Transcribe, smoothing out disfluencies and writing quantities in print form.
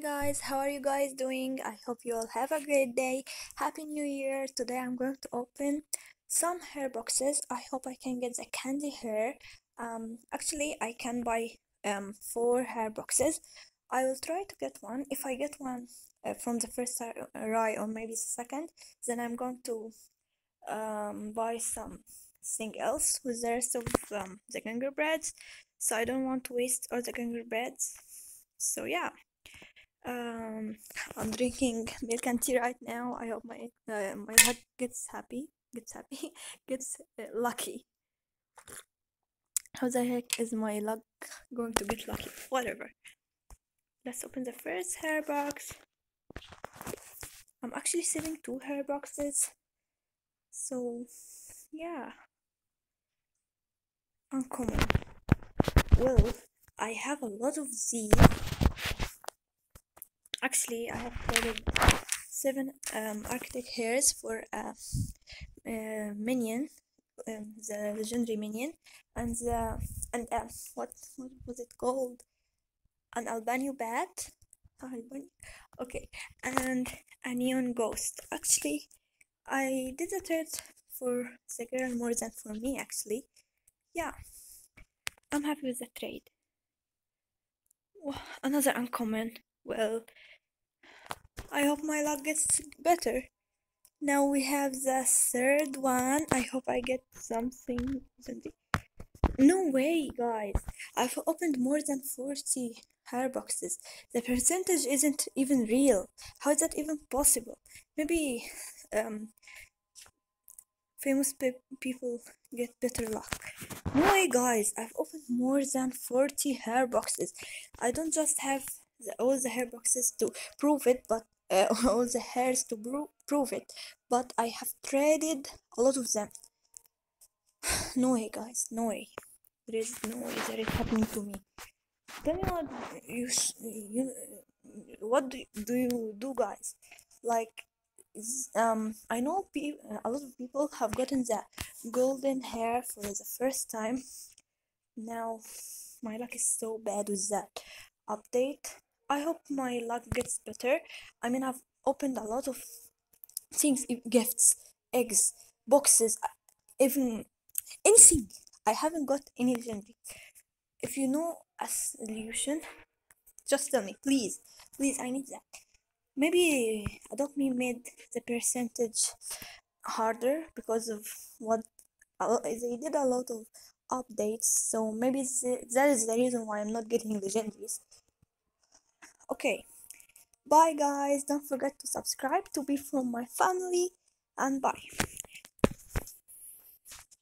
Guys, how are you guys doing? I hope you all have a great day. Happy New Year. Today I'm going to open some hair boxes. I hope I can get the candy hair. Actually I can buy 4 hair boxes. I will try to get one. If I get one from the first try or maybe the second, then I'm going to buy something else with the rest of the gingerbreads, so I don't want to waste all the gingerbreads. So yeah, I'm drinking milk and tea right now. I hope my head gets lucky. How the heck is my luck going to get lucky? Whatever. Let's open the first hair box. I'm actually saving 2 hair boxes, so yeah, uncommon. Well, I have a lot of these. Actually, I have ordered 7 Arctic hairs for a minion, the legendary minion, and what was it called? An albino bat, okay, and a neon ghost. Actually, I did a thread for the girl more than for me. Actually, yeah, I'm happy with the trade. Another uncommon. Well, I hope my luck gets better. Now we have the third one. I hope I get something. No way, guys. I've opened more than 40 hair boxes. The percentage isn't even real. How is that even possible? Maybe famous people get better luck. No way, guys. I've opened more than 40 hair boxes. I don't just have all the hair boxes to prove it, but all the hairs to prove it, but I have traded a lot of them. No way, guys, no way. There is no way that is happening to me. Tell me what you do, guys. Like, I know a lot of people have gotten the golden hair for the first time. Now my luck is so bad with that update. I hope my luck gets better. I mean, I've opened a lot of things, gifts, eggs, boxes, even anything. I haven't got any legendary. If you know a solution, just tell me, please. Please, I need that. Maybe Adopt Me made the percentage harder because of what they did, a lot of updates. So maybe that is the reason why I'm not getting legendaries. Okay, bye guys, don't forget to subscribe to be from my family, and bye.